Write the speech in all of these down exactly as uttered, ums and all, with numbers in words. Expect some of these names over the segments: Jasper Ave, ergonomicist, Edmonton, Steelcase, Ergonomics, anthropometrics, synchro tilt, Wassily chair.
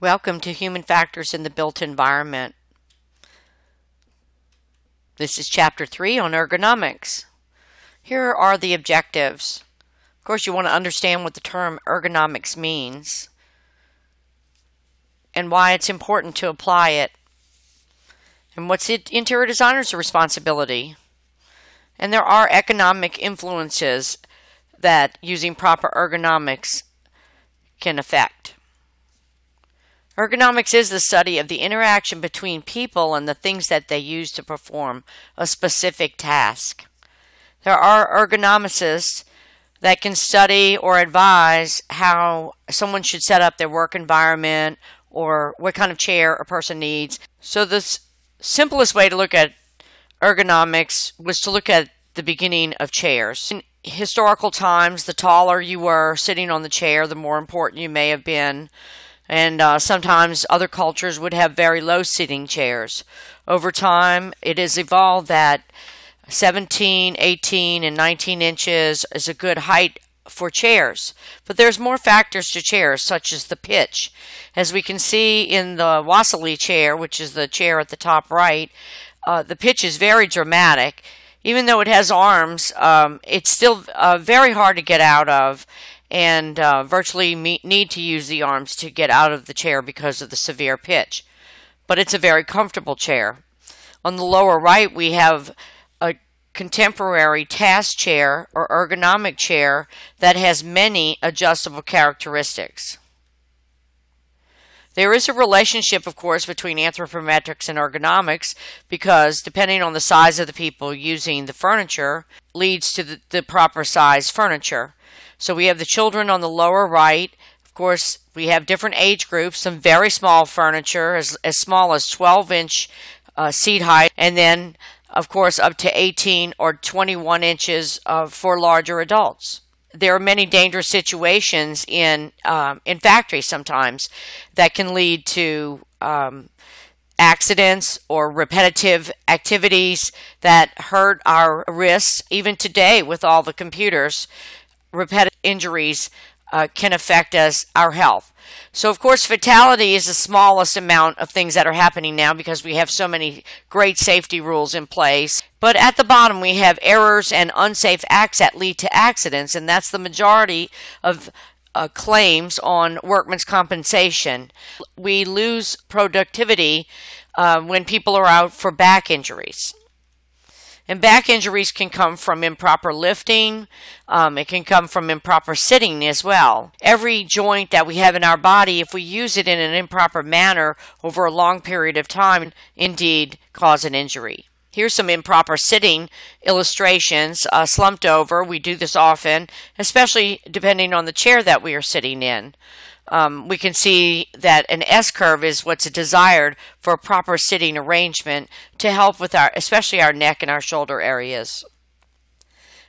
Welcome to Human Factors in the Built Environment. This is Chapter three on ergonomics. Here are the objectives. Of course, you want to understand what the term ergonomics means and why it's important to apply it, and what's it interior designers' responsibility. And there are economic influences that using proper ergonomics can affect. Ergonomics is the study of the interaction between people and the things that they use to perform a specific task. There are ergonomicists that can study or advise how someone should set up their work environment or what kind of chair a person needs. So the simplest way to look at ergonomics was to look at the beginning of chairs. In historical times, the taller you were sitting on the chair, the more important you may have been. And uh, sometimes other cultures would have very low sitting chairs. Over time, it has evolved that seventeen, eighteen, and nineteen inches is a good height for chairs. But there's more factors to chairs, such as the pitch. As we can see in the Wassily chair, which is the chair at the top right, uh, the pitch is very dramatic. Even though it has arms, um, it's still uh, very hard to get out of, and uh, virtually me need to use the arms to get out of the chair because of the severe pitch. But it's a very comfortable chair. On the lower right, we have a contemporary task chair or ergonomic chair that has many adjustable characteristics. There is a relationship, of course, between anthropometrics and ergonomics, because depending on the size of the people using the furniture leads to the, the proper size furniture. So we have the children on the lower right. Of course, we have different age groups, some very small furniture, as, as small as twelve inch uh, seat height, and then, of course, up to eighteen or twenty-one inches uh, for larger adults. There are many dangerous situations in, um, in factories sometimes that can lead to um, accidents or repetitive activities that hurt our wrists. Even today, with all the computers, repetitive injuries uh, can affect us, our health. So, of course, fatality is the smallest amount of things that are happening now because we have so many great safety rules in place. But at the bottom, we have errors and unsafe acts that lead to accidents, and that's the majority of uh, claims on workman's compensation. We lose productivity uh, when people are out for back injuries. And back injuries can come from improper lifting. Um, it can come from improper sitting as well. Every joint that we have in our body, if we use it in an improper manner over a long period of time, indeed cause an injury. Here's some improper sitting illustrations. Uh, slumped over, we do this often, especially depending on the chair that we are sitting in. Um, we can see that an S-curve is what's desired for a proper sitting arrangement to help with our, especially our neck and our shoulder areas.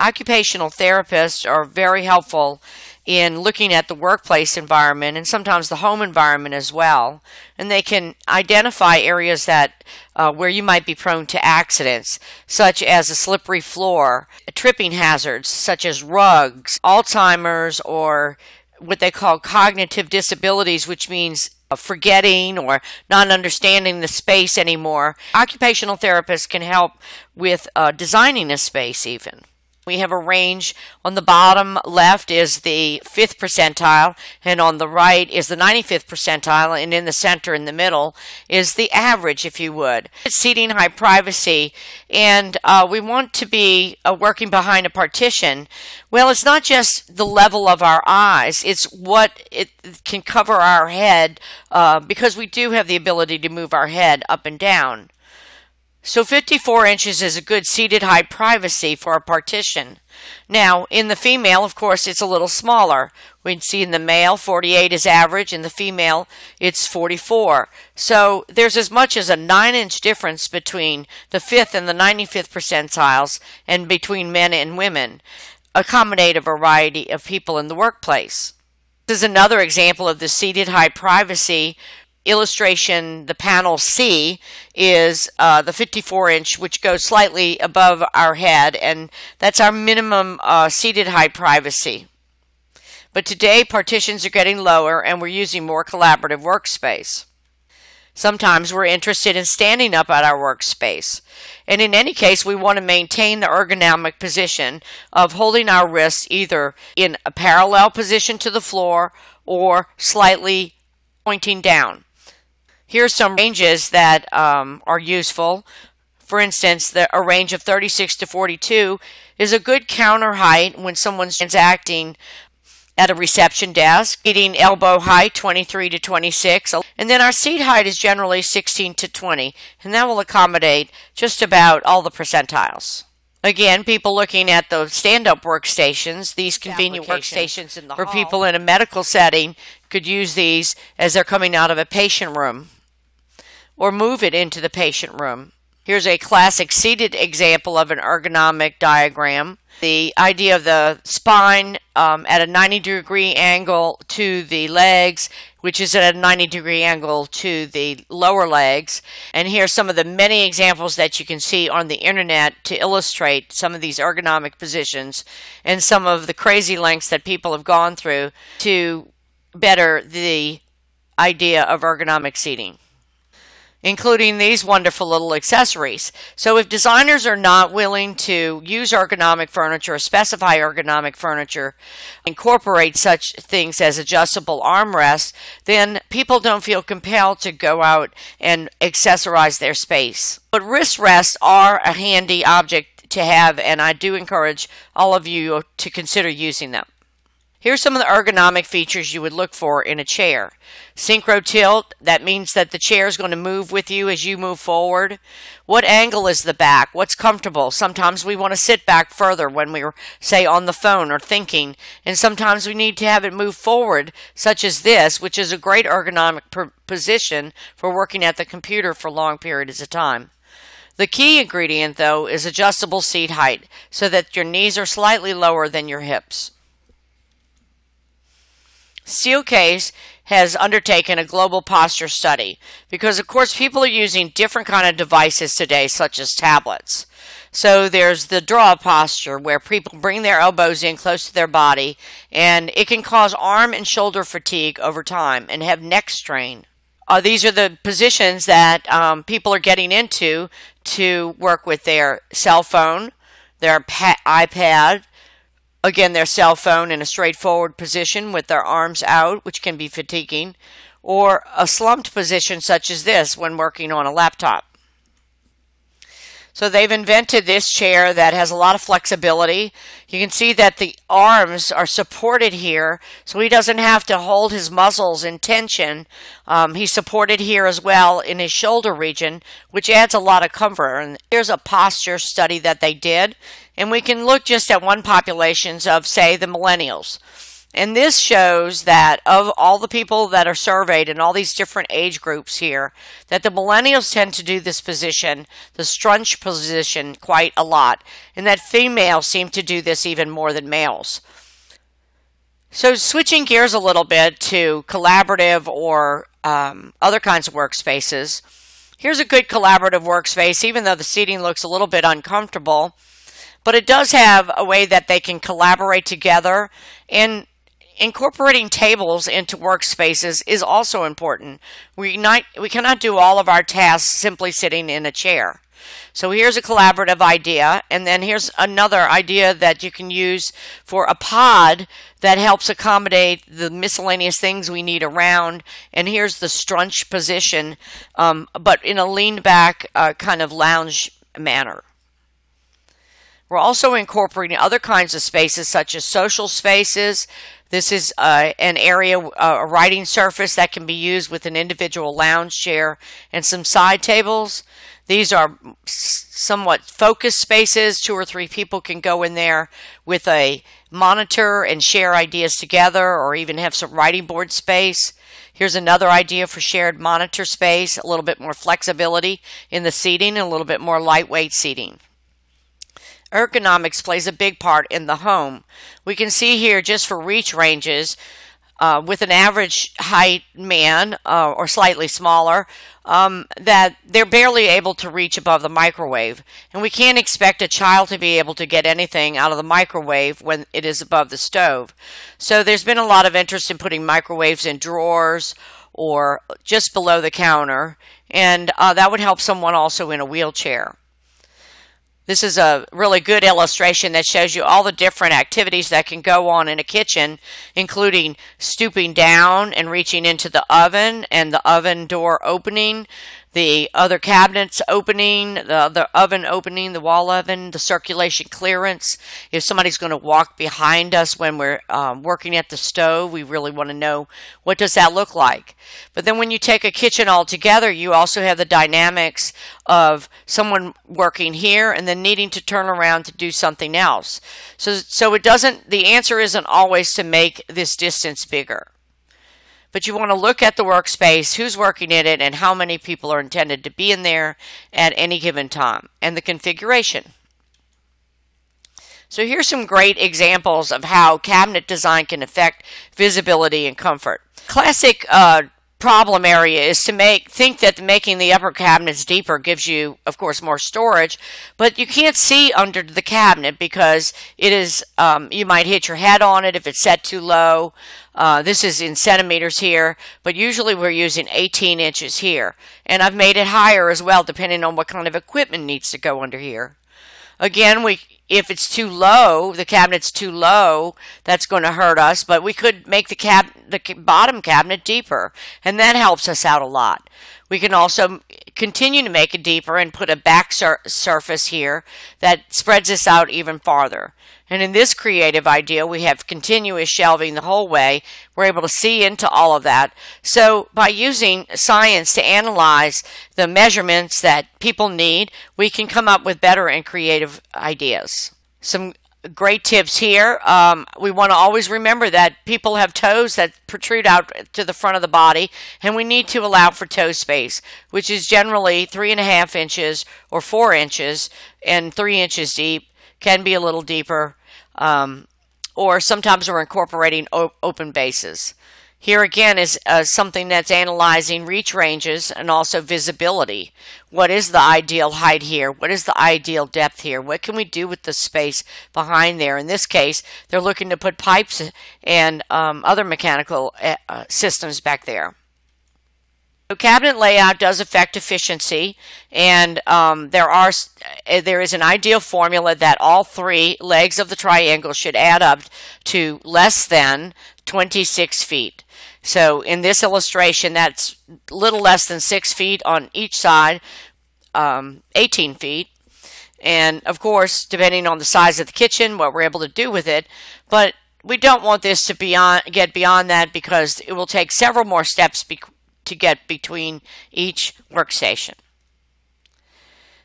Occupational therapists are very helpful in looking at the workplace environment and sometimes the home environment as well. And they can identify areas that uh, where you might be prone to accidents, such as a slippery floor, tripping hazards such as rugs, Alzheimer's, or what they call cognitive disabilities, which means forgetting or not understanding the space anymore. Occupational therapists can help with uh, designing a space even. We have a range. On the bottom left is the fifth percentile, and on the right is the ninety-fifth percentile, and in the center, in the middle, is the average, if you would. It's seating high privacy, and uh, we want to be uh, working behind a partition. Well, it's not just the level of our eyes, it's what it can cover our head, uh, because we do have the ability to move our head up and down. So fifty-four inches is a good seated high privacy for a partition. Now, in the female, of course, it's a little smaller. We can see in the male, forty-eight is average. In the female, it's forty-four. So there's as much as a nine inch difference between the fifth and the ninety-fifth percentiles and between men and women. Accommodate a variety of people in the workplace. This is another example of the seated high privacy illustration. The panel C is uh, the fifty-four inch, which goes slightly above our head, and that's our minimum uh, seated high privacy. But today, partitions are getting lower and we're using more collaborative workspace. Sometimes we're interested in standing up at our workspace. And in any case, we want to maintain the ergonomic position of holding our wrists either in a parallel position to the floor or slightly pointing down. Here's some ranges that um, are useful. For instance, the, a range of thirty-six to forty-two is a good counter height when someone's transacting at a reception desk, seating elbow height twenty-three to twenty-six, and then our seat height is generally sixteen to twenty, and that will accommodate just about all the percentiles. Again, people looking at the stand-up workstations, these convenient workstations in the hall, or people in a medical setting could use these as they're coming out of a patient room or move it into the patient room. Here's a classic seated example of an ergonomic diagram. The idea of the spine um, at a ninety degree angle to the legs, which is at a ninety degree angle to the lower legs. And here's some of the many examples that you can see on the internet to illustrate some of these ergonomic positions and some of the crazy lengths that people have gone through to better the idea of ergonomic seating, including these wonderful little accessories. So if designers are not willing to use ergonomic furniture or specify ergonomic furniture, incorporate such things as adjustable armrests, then people don't feel compelled to go out and accessorize their space. But wrist rests are a handy object to have, and I do encourage all of you to consider using them. Here's some of the ergonomic features you would look for in a chair. Synchro tilt, that means that the chair is going to move with you as you move forward. What angle is the back? What's comfortable? Sometimes we want to sit back further when we're, say, on the phone or thinking, and sometimes we need to have it move forward, such as this, which is a great ergonomic position for working at the computer for long periods of time. The key ingredient, though, is adjustable seat height, so that your knees are slightly lower than your hips. Steelcase has undertaken a global posture study because, of course, people are using different kind of devices today, such as tablets. So there's the draw posture, where people bring their elbows in close to their body, and it can cause arm and shoulder fatigue over time and have neck strain. Uh, these are the positions that um, people are getting into to work with their cell phone, their iPad, again, their cell phone in a straightforward position with their arms out, which can be fatiguing, or a slumped position such as this when working on a laptop. So they've invented this chair that has a lot of flexibility. You can see that the arms are supported here, so he doesn't have to hold his muscles in tension. Um, he's supported here as well in his shoulder region, which adds a lot of comfort. And here's a posture study that they did. And we can look just at one populations of, say, the millennials. And this shows that of all the people that are surveyed in all these different age groups here, that the millennials tend to do this position, the scrunch position, quite a lot, and that females seem to do this even more than males. So switching gears a little bit to collaborative or um, other kinds of workspaces, here's a good collaborative workspace, even though the seating looks a little bit uncomfortable, but it does have a way that they can collaborate together, and incorporating tables into workspaces is also important. We, not, we cannot do all of our tasks simply sitting in a chair. So here's a collaborative idea, and then here's another idea that you can use for a pod that helps accommodate the miscellaneous things we need around. And here's the scrunch position, um, but in a lean back uh, kind of lounge manner. We're also incorporating other kinds of spaces such as social spaces. This is uh, an area, uh, a writing surface that can be used with an individual lounge chair and some side tables. These are somewhat focused spaces. Two or three people can go in there with a monitor and share ideas together, or even have some writing board space. Here's another idea for shared monitor space, a little bit more flexibility in the seating and a little bit more lightweight seating. Ergonomics plays a big part in the home. We can see here just for reach ranges uh, with an average height man uh, or slightly smaller, um, that they're barely able to reach above the microwave. And we can't expect a child to be able to get anything out of the microwave when it is above the stove. So there's been a lot of interest in putting microwaves in drawers or just below the counter, and uh, that would help someone also in a wheelchair. This is a really good illustration that shows you all the different activities that can go on in a kitchen, including stooping down and reaching into the oven and the oven door opening, the other cabinets opening, the, the oven opening, the wall oven, the circulation clearance. If somebody's going to walk behind us when we're um, working at the stove, we really want to know, what does that look like? But then when you take a kitchen all together, you also have the dynamics of someone working here and then needing to turn around to do something else. So, so it doesn't, the answer isn't always to make this distance bigger. But you want to look at the workspace, who's working in it, and how many people are intended to be in there at any given time, and the configuration. So here's some great examples of how cabinet design can affect visibility and comfort. Classic uh, problem area is to make think that making the upper cabinets deeper gives you, of course, more storage, but you can't see under the cabinet because it is, um, you might hit your head on it if it's set too low. Uh, this is in centimeters here, but usually we're using eighteen inches here. And I've made it higher as well, depending on what kind of equipment needs to go under here. Again, we if it's too low, the cabinet's too low, that's going to hurt us, but we could make the, cab the bottom cabinet deeper, and that helps us out a lot. We can also continue to make it deeper and put a back sur surface here that spreads us out even farther. And in this creative idea, we have continuous shelving the whole way. We're able to see into all of that. So by using science to analyze the measurements that people need, we can come up with better and creative ideas. Some great tips here. Um, we want to always remember that people have toes that protrude out to the front of the body, and we need to allow for toe space, which is generally three and a half inches or four inches and three inches deep, can be a little deeper. Um, or sometimes we're incorporating op open bases. Here again is uh, something that's analyzing reach ranges and also visibility. What is the ideal height here? What is the ideal depth here? What can we do with the space behind there? In this case, they're looking to put pipes and um, other mechanical uh, systems back there. So cabinet layout does affect efficiency, and um, there are there is an ideal formula that all three legs of the triangle should add up to less than twenty-six feet. So in this illustration, that's a little less than six feet on each side, um, eighteen feet. And of course, depending on the size of the kitchen, what we're able to do with it, but we don't want this to beyond, get beyond that, because it will take several more steps to get between each workstation.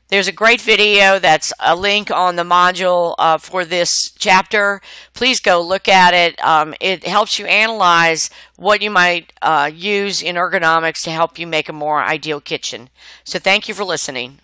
There's a great video that's a link on the module uh, for this chapter. Please go look at it. Um, it helps you analyze what you might uh, use in ergonomics to help you make a more ideal kitchen. So thank you for listening.